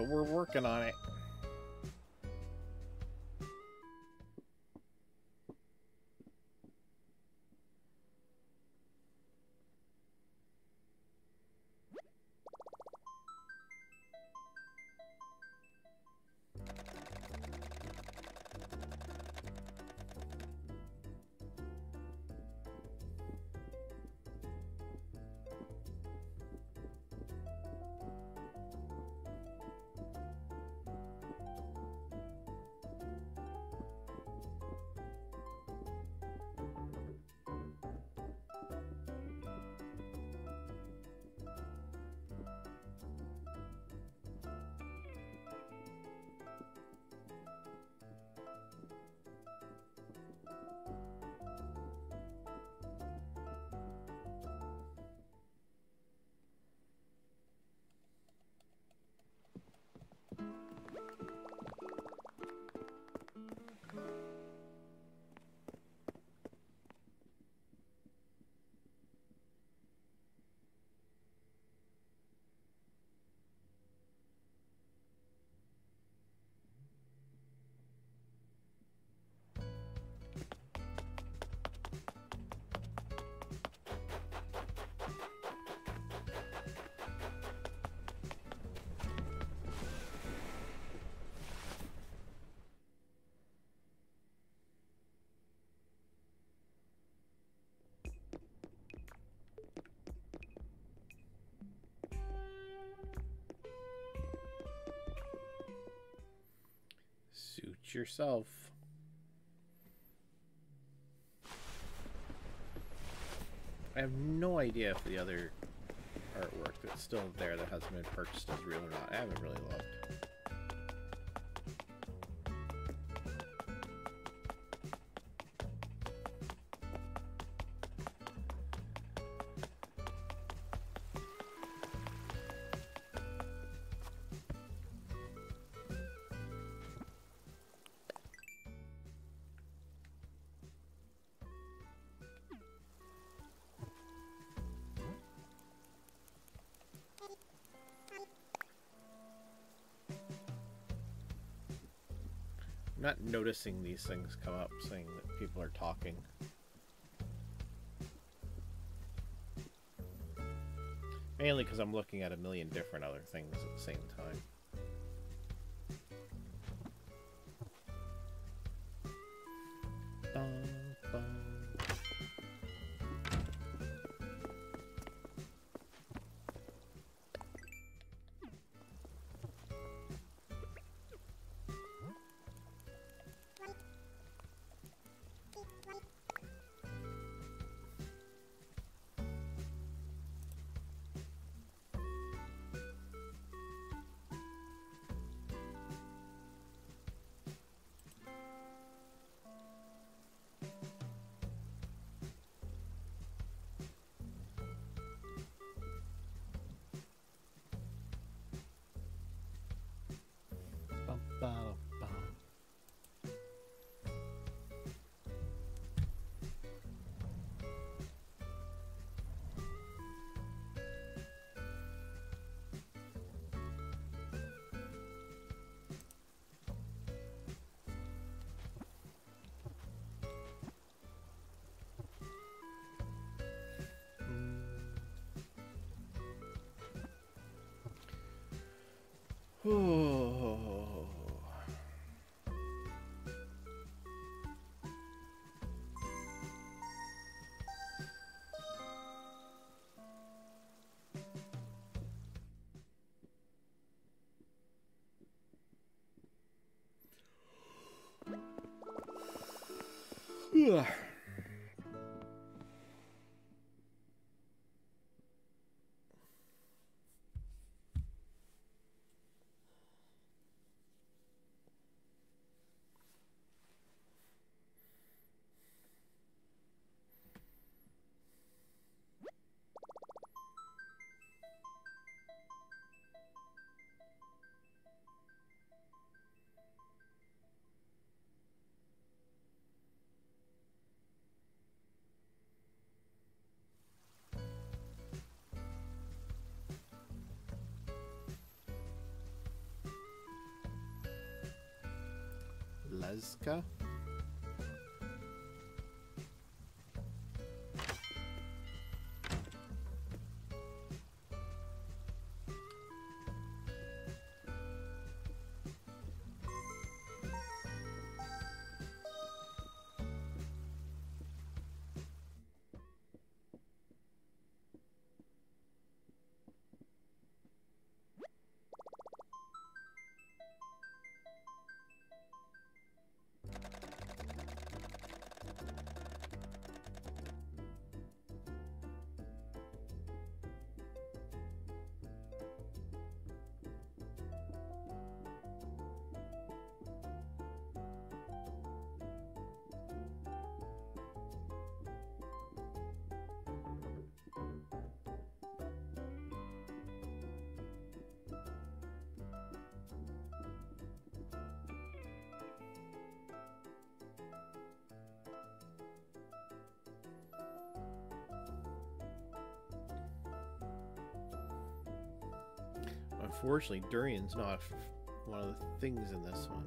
but we're working on it. Yourself. I have no idea if the other artwork that's still there that hasn't been purchased is real or not. I haven't really looked. Not noticing these things come up saying that people are talking. Mainly because I'm looking at a million different other things at the same time. Ugh. Iska. Unfortunately, durian's not one of the things in this one.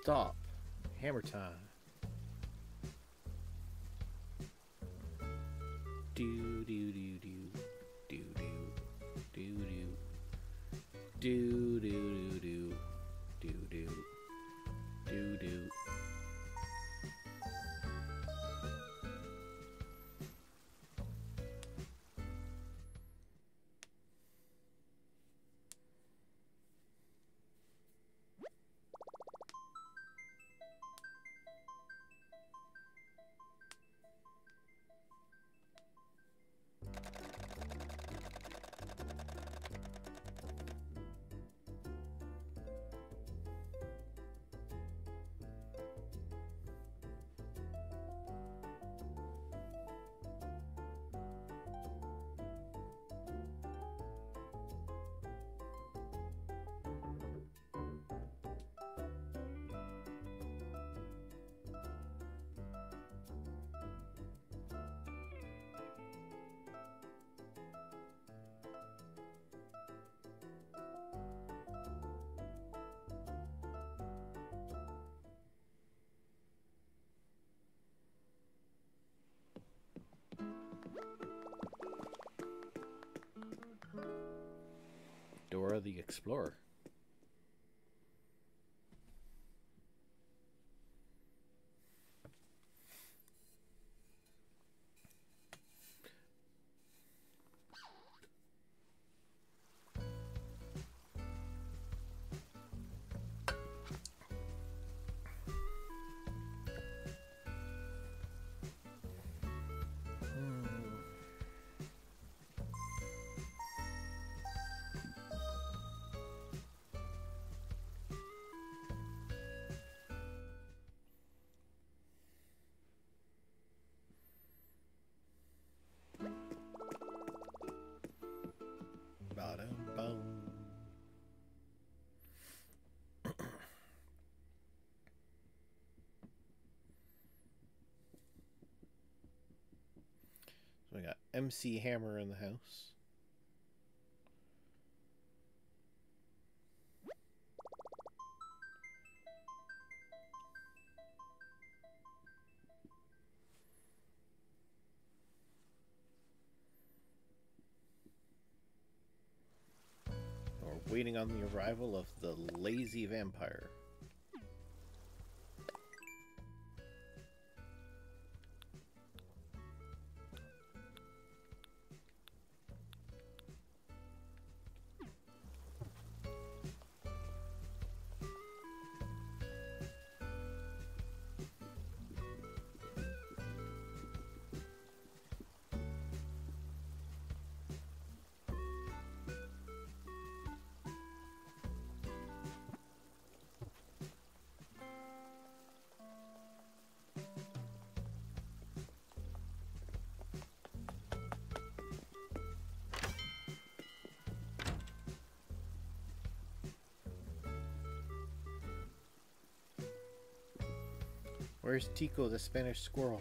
Stop. Hammer time. Do do do do do do do do do do do do do do do. Dora the Explorer. We got MC Hammer in the house. We're waiting on the arrival of the lazy vampire. Where's Tico, the Spanish squirrel?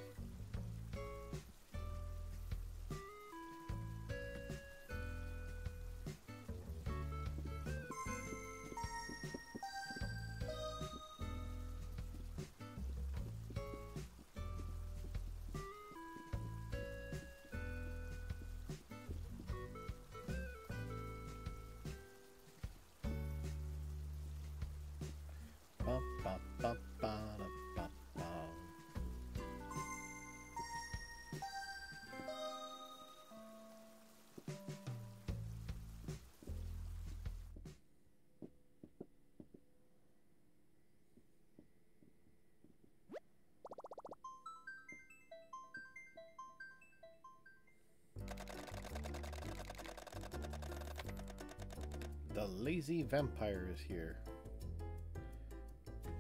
The lazy vampire is here.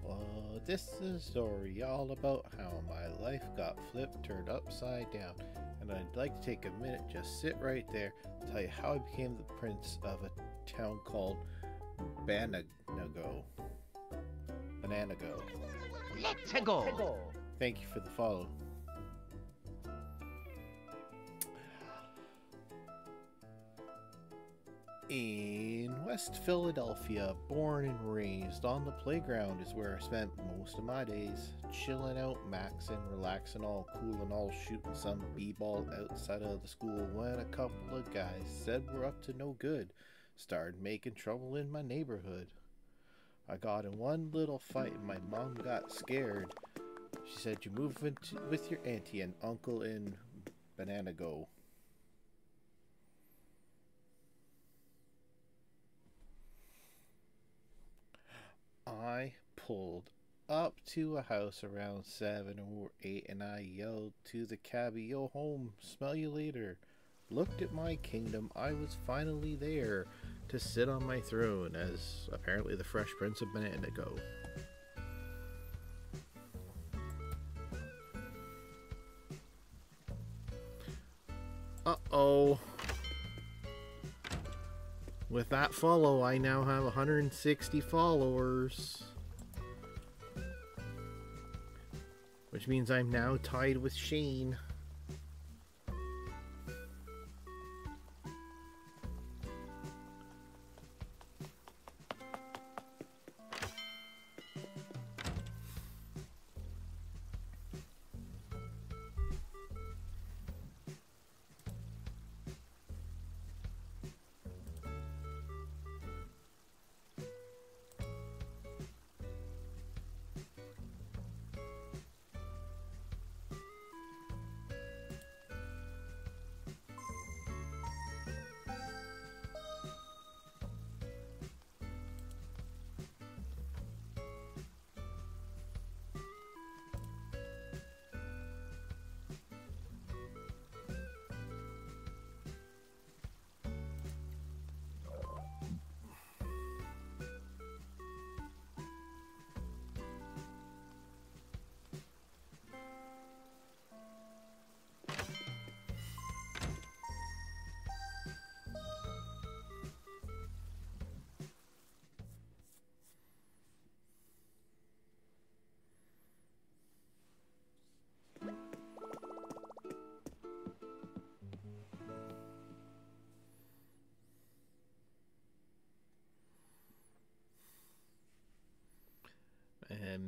Well, this is a story all about how my life got flipped, turned upside down, and I'd like to take a minute, just sit right there, tell you how I became the prince of a town called Bananago. Bananago. Let's go! Thank you for the follow. In West Philadelphia, born and raised, on the playground is where I spent most of my days, chilling out, maxing, relaxing, all cool and all, shooting some b-ball outside of the school when a couple of guys said we're up to no good, started making trouble in my neighborhood. I got in one little fight and my mom got scared. She said, "You move with your auntie and uncle in Bananago." I pulled up to a house around 7 or 8 and I yelled to the cabbie, "Yo, home, smell you later." Looked at my kingdom, I was finally there to sit on my throne as apparently the Fresh Prince of Bel-Air. Uh-oh. With that follow, I now have 160 followers. Which means I'm now tied with Shane.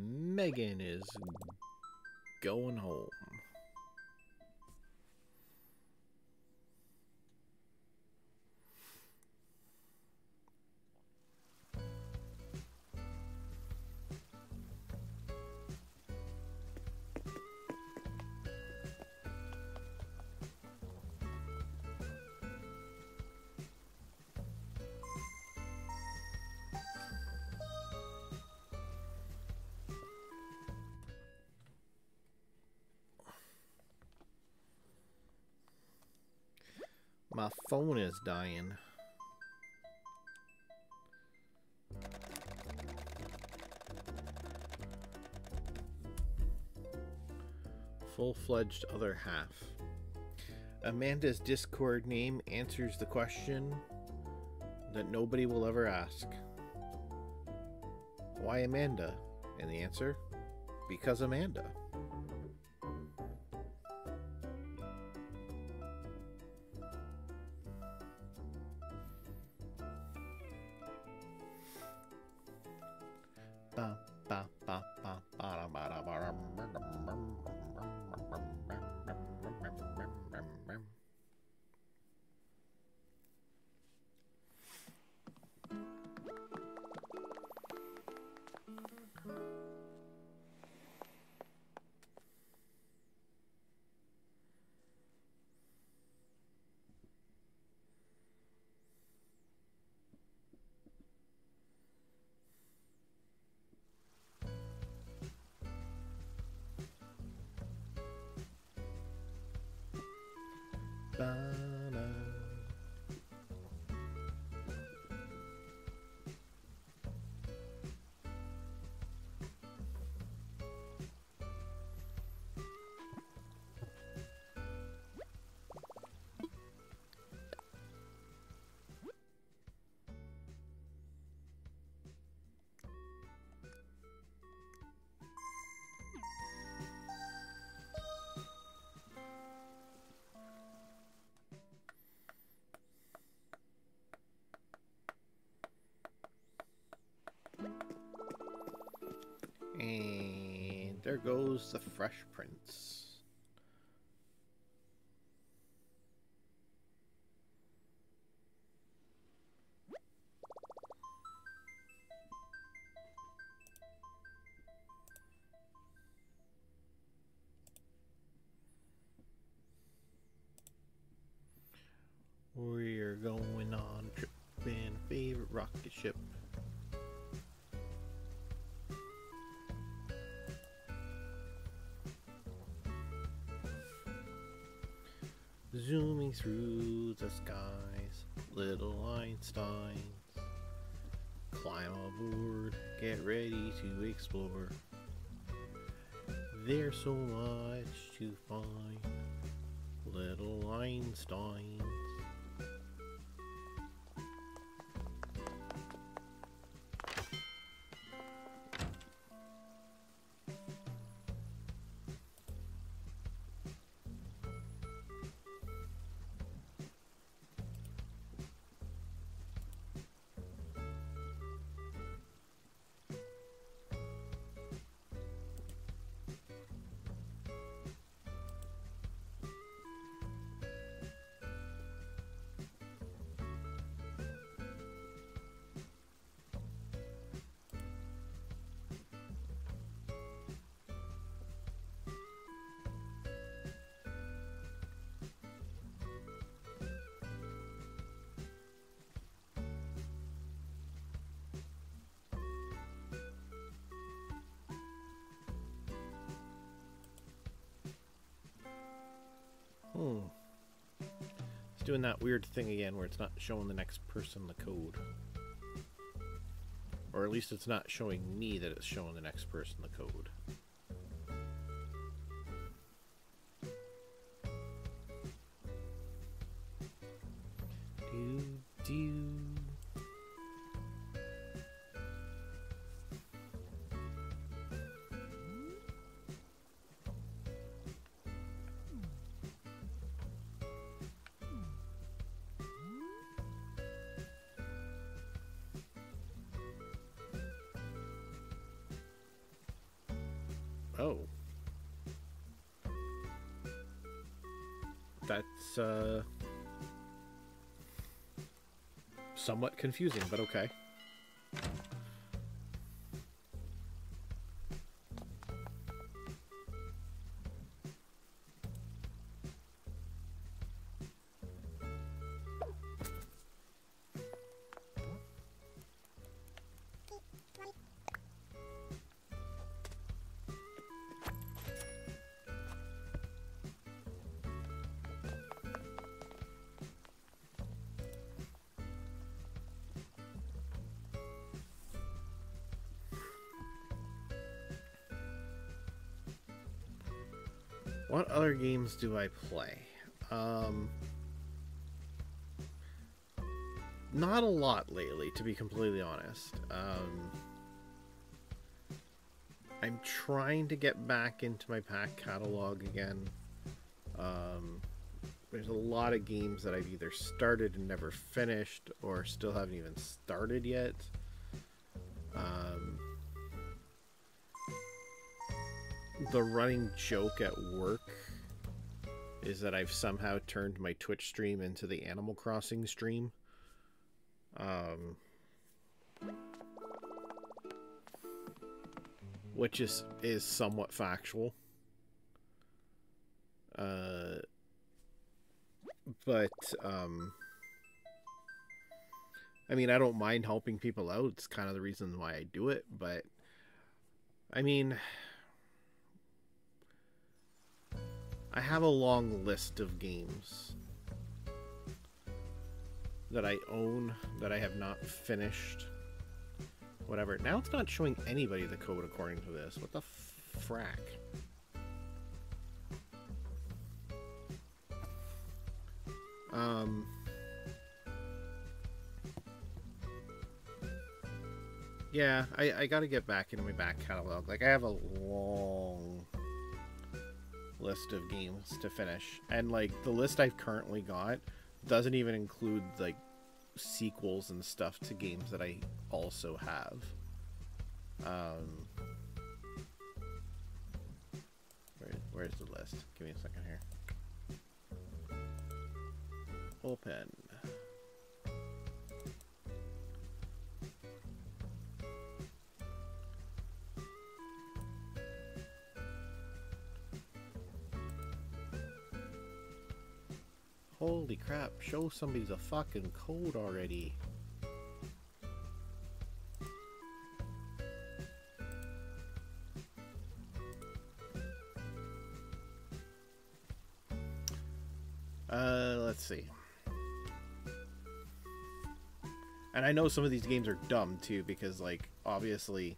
Megan is going home. My phone is dying. Full-fledged other half. Amanda's Discord name answers the question that nobody will ever ask. Why Amanda? And the answer? Because Amanda. There goes the Fresh Prince. We're going on trip in favorite rocket ship. Zooming through the skies, Little Einsteins. Climb aboard, get ready to explore. There's so much to find, Little Einsteins. It's doing that weird thing again where it's not showing the next person the code. Or at least it's not showing me that it's showing the next person the code. Somewhat confusing, but okay. What other games do I play? Not a lot lately, to be completely honest. I'm trying to get back into my pack catalog again. There's a lot of games that I've either started and never finished, or still haven't even started yet. The running joke at work is that I've somehow turned my Twitch stream into the Animal Crossing stream. Which is somewhat factual. I mean, I don't mind helping people out. It's kind of the reason why I do it, but I mean, I have a long list of games that I own that I have not finished. Whatever. Now it's not showing anybody the code according to this. What the frack? Yeah, I gotta get back into my back catalog. Like, I have a long list of games to finish, and like the list I've currently got doesn't even include like sequels and stuff to games that I also have. Where's the list? Give me a second here. Bullpen. Holy crap, show somebody's a fucking cold already. Let's see. And I know some of these games are dumb too, because like obviously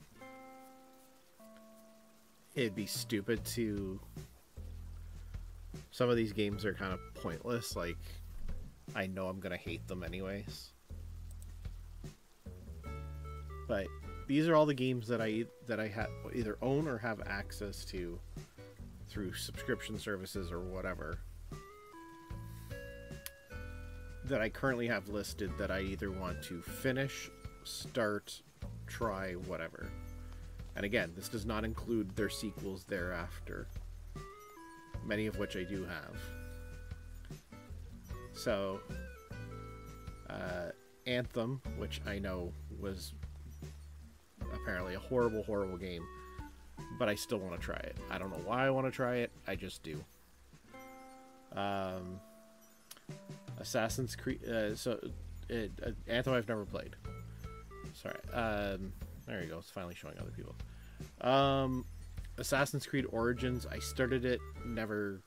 it'd be stupid to... Some of these games are kind of pointless, like, I know I'm gonna hate them anyways. But these are all the games that I either own or have access to through subscription services or whatever that I currently have listed that I either want to finish, start, try, whatever. And again, this does not include their sequels thereafter, many of which I do have. So, Anthem, which I know was apparently a horrible, horrible game, but I still want to try it. I don't know why I want to try it, I just do. Assassin's Creed, Anthem I've never played. Sorry, there you go, it's finally showing other people. Assassin's Creed Origins, I started it, never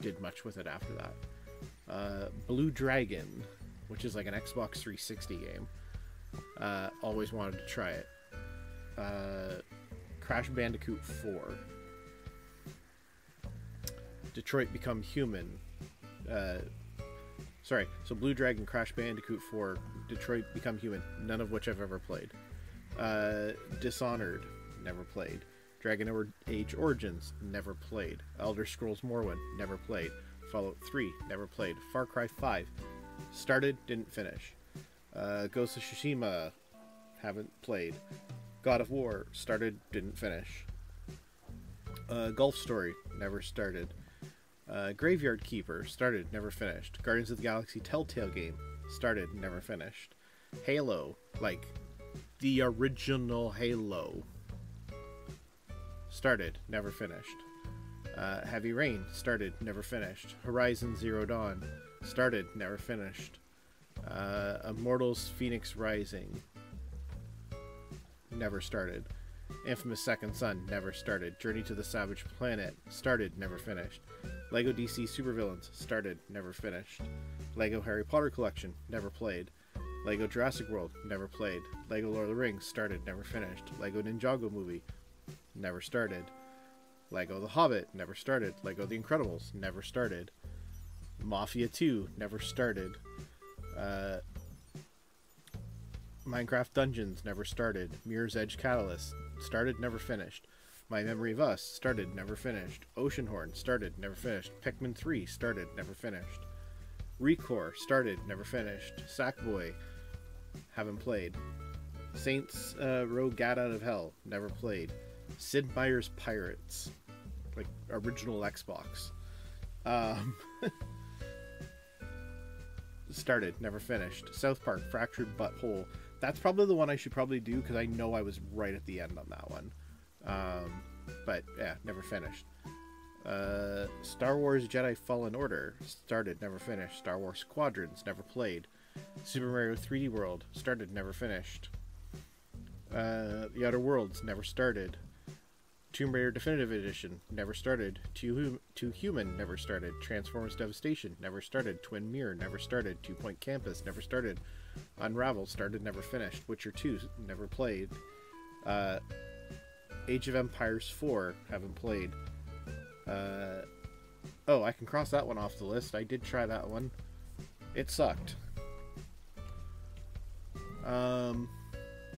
did much with it after that. Blue Dragon, which is like an Xbox 360 game, always wanted to try it. Crash Bandicoot 4. Detroit Become Human. Sorry, so Blue Dragon, Crash Bandicoot 4, Detroit Become Human, none of which I've ever played. Dishonored, never played. Dragon Age Origins, never played. Elder Scrolls Morrowind, never played. Fallout 3, never played. Far Cry 5, started, didn't finish. Ghost of Tsushima, haven't played. God of War, started, didn't finish. Golf Story, never started. Graveyard Keeper, started, never finished. Guardians of the Galaxy Telltale Game, started, never finished. Halo, like the original Halo, started, never finished. Heavy Rain, started, never finished. Horizon Zero Dawn, started, never finished. Immortals Phoenix Rising, never started. Infamous Second Son, never started. Journey to the Savage Planet, started, never finished. Lego DC Super Villains, started, never finished. Lego Harry Potter Collection, never played. Lego Jurassic World, never played. Lego Lord of the Rings, started, never finished. Lego Ninjago Movie, never started. Lego The Hobbit, never started. Lego The Incredibles, never started. Mafia 2, never started. Minecraft Dungeons, never started. Mirror's Edge Catalyst, started, never finished. My Memory of Us, started, never finished. Oceanhorn, started, never finished. Pikmin 3, started, never finished. Recore, started, never finished. Sackboy, haven't played. Saints Row Gat Out of Hell, never played. Sid Meier's Pirates, like original Xbox, started, never finished. South Park Fractured Butthole, that's probably the one I should probably do because I know I was right at the end on that one, but yeah, never finished. Star Wars Jedi Fallen Order, started, never finished. Star Wars Squadrons, never played. Super Mario 3D World, started, never finished. The Outer Worlds, never started. Tomb Raider Definitive Edition, never started. Too Human, never started. Transformers Devastation, never started. Twin Mirror, never started. 2 Point Campus, never started. Unravel, started, never finished. Witcher 2, never played. Age of Empires 4, haven't played. Oh, I can cross that one off the list. I did try that one. It sucked.